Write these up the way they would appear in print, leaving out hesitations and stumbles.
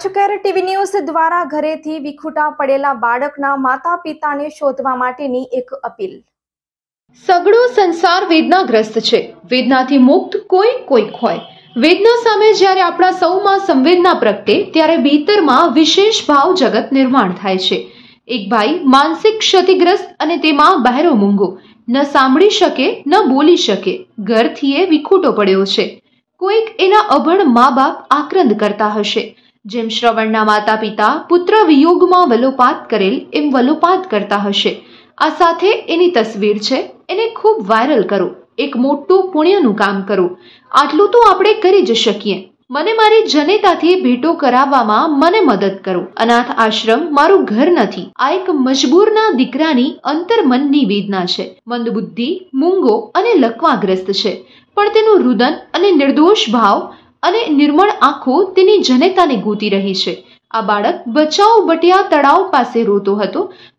રાજુકેર TV news દ્વારા ઘરેથી વિખૂટા પડેલા બાળકના માતા પિતાને શોધવા માટેની એક અપીલ। સગળો સંસાર વેદનાગ્રસ્ત છે, વેદનાથી મુક્ત કોઈ કોઈક હોય। વેદના સામે જ્યારે આપણા સૌમાં સંવેદના પ્રગટે ત્યારે ભીતરમાં વિશેષ ભાવ જગત નિર્માણ થાય છે। એક ભાઈ માનસિક ક્ષતિગ્રસ્ત અને તેમાં બહેરો મૂંગો, ન સાંભળી શકે ન બોલી શકે, ઘરથી એ વિખૂટો પડ્યો છે। કોઈક એના અભણ મા બાપ આક્રંદ કરતા હશે, જેમ શ્રવણના માતા પિતા પુત્ર વિયોગમાં વલોપાત કરેલ એમ વલોપાત કરતા હશે। આ સાથે એની તસવીર છે, એને ખૂબ વાયરલ કરો, એક મોટું પુણ્યનું કામ કરો। આટલું તો આપણે કરી જ શકીએ। મને મારી જનેતાથી ભેટો કરાવવામાં મને મદદ કરો। અનાથ આશ્રમ મારું ઘર નથી। આ એક મજબૂરના દીકરાની અંતર્મનની વેદના છે। મંદબુદ્ધિ, મૂંગો અને લકવાગ્રસ્ત છે, પણ તેનું રુદન અને નિર્દોષ ભાવ અને નિર્મળ આંખો તેની જનેતાને ગૂંથી રહી છે। આ બાળક બચાવ બટિયા તળાવ પાસે રોતો હતો।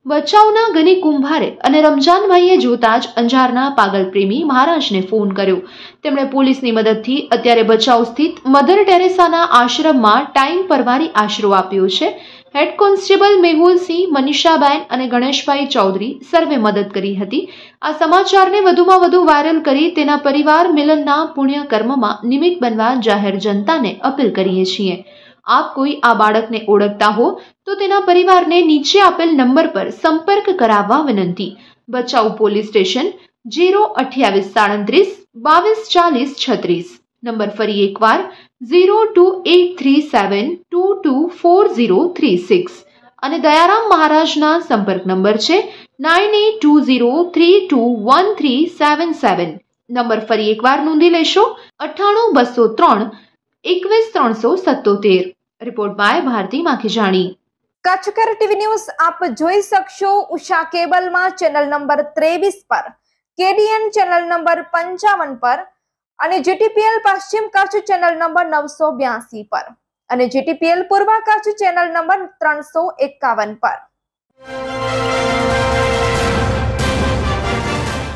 બચાવના ગની કુંભારે અને રમજાનભાઈએ જોતા જ અંજારના પાગલ પ્રેમી મહારાજને ફોન કર્યો। તેમણે પોલીસની મદદથી અત્યારે બચાવ સ્થિત મધર ટેરેસાના આશ્રમમાં ટાઈમ પરવારી આશરો આપ્યો છે। હેડ કોન્સ્ટેબલ મેહુલ સિંહ, મનીષા બેન અને ગણેશભાઈ ચૌધરી સર્વે મદદ કરી હતી। આ સમાચારને વધુમાં વધુ વાયરલ કરી તેના પરિવાર મિલનના પુણ્ય કર્મમાં નિમિત્ત બનવા જાહેર જનતાને અપીલ કરીએ છીએ। આપ કોઈ આ બાળકને ઓળખતા હો તો તેના પરિવારને નીચે આપેલ નંબર પર સંપર્ક કરાવવા વિનંતી। બચાવ પોલીસ સ્ટેશન 02837324036। નંબર ફરી એકવાર 02837224036 અને દયારામ મહારાજના સંપર્ક નંબર છે 9820321377। નંબર ફરી એકવાર નોંધી લેશો 9820312377। Report by Bharti Makhijani, Kutchkar TV news. આપ જોઈ શકશો ઉષા કેબલમાં ચેનલ નંબર 23 પર, કેડીએન ચેનલ નંબર 55 પર અને GTPL Paschim Kutch channel number 982 पर और GTPL पूर्व कच्छ चैनल नंबर 351 पर।